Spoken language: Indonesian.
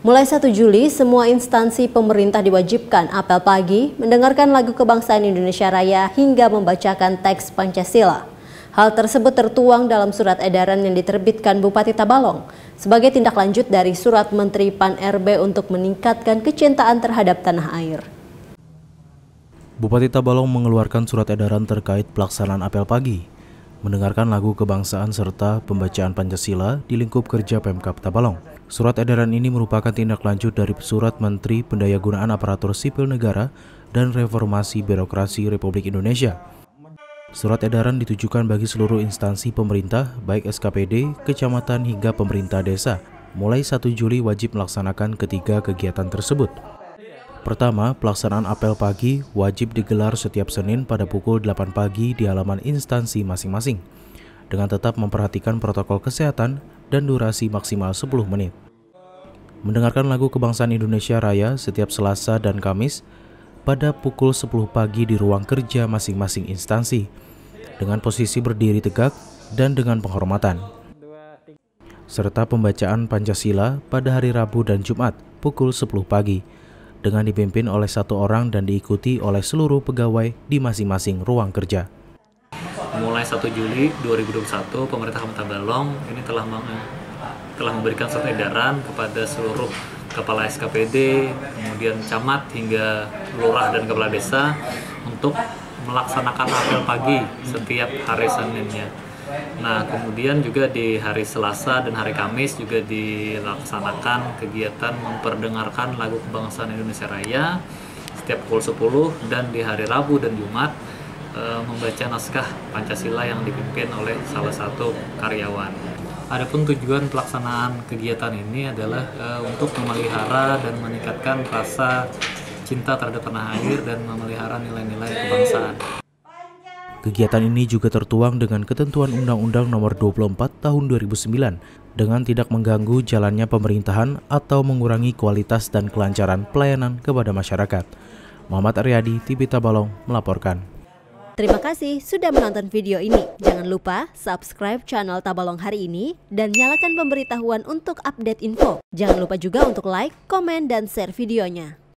Mulai 1 Juli, semua instansi pemerintah diwajibkan apel pagi, mendengarkan lagu kebangsaan Indonesia Raya hingga membacakan teks Pancasila. Hal tersebut tertuang dalam surat edaran yang diterbitkan Bupati Tabalong sebagai tindak lanjut dari surat Menteri PAN-RB untuk meningkatkan kecintaan terhadap tanah air. Bupati Tabalong mengeluarkan surat edaran terkait pelaksanaan apel pagi, mendengarkan lagu kebangsaan serta pembacaan Pancasila di lingkup kerja Pemkab Tabalong. Surat edaran ini merupakan tindak lanjut dari surat Menteri Pendayagunaan Aparatur Sipil Negara dan Reformasi Birokrasi Republik Indonesia. Surat edaran ditujukan bagi seluruh instansi pemerintah, baik SKPD, kecamatan hingga pemerintah desa. Mulai 1 Juli wajib melaksanakan ketiga kegiatan tersebut. Pertama, pelaksanaan apel pagi wajib digelar setiap Senin pada pukul 8 pagi di halaman instansi masing-masing, dengan tetap memperhatikan protokol kesehatan dan durasi maksimal 10 menit. Mendengarkan lagu kebangsaan Indonesia Raya setiap Selasa dan Kamis pada pukul 10 pagi di ruang kerja masing-masing instansi, dengan posisi berdiri tegak dan dengan penghormatan. Serta pembacaan Pancasila pada hari Rabu dan Jumat pukul 10 pagi, dengan dipimpin oleh satu orang dan diikuti oleh seluruh pegawai di masing-masing ruang kerja. Mulai 1 Juli 2021, pemerintah Kabupaten Tabalong ini telah memberikan surat edaran kepada seluruh kepala SKPD, kemudian camat hingga lurah dan kepala desa untuk melaksanakan apel pagi setiap hari Seninnya. Nah, kemudian juga di hari Selasa dan hari Kamis juga dilaksanakan kegiatan memperdengarkan lagu kebangsaan Indonesia Raya setiap pukul 10 dan di hari Rabu dan Jumat membaca naskah Pancasila yang dipimpin oleh salah satu karyawan. Adapun tujuan pelaksanaan kegiatan ini adalah untuk memelihara dan meningkatkan rasa cinta terhadap tanah air dan memelihara nilai-nilai kebangsaan. Kegiatan ini juga tertuang dengan ketentuan Undang-Undang Nomor 24 Tahun 2009 dengan tidak mengganggu jalannya pemerintahan atau mengurangi kualitas dan kelancaran pelayanan kepada masyarakat. Muhammad Aryadi Tibitabalong melaporkan. Terima kasih sudah menonton video ini. Jangan lupa subscribe channel Tabalong Hari Ini dan nyalakan pemberitahuan untuk update info. Jangan lupa juga untuk like, komen, dan share videonya.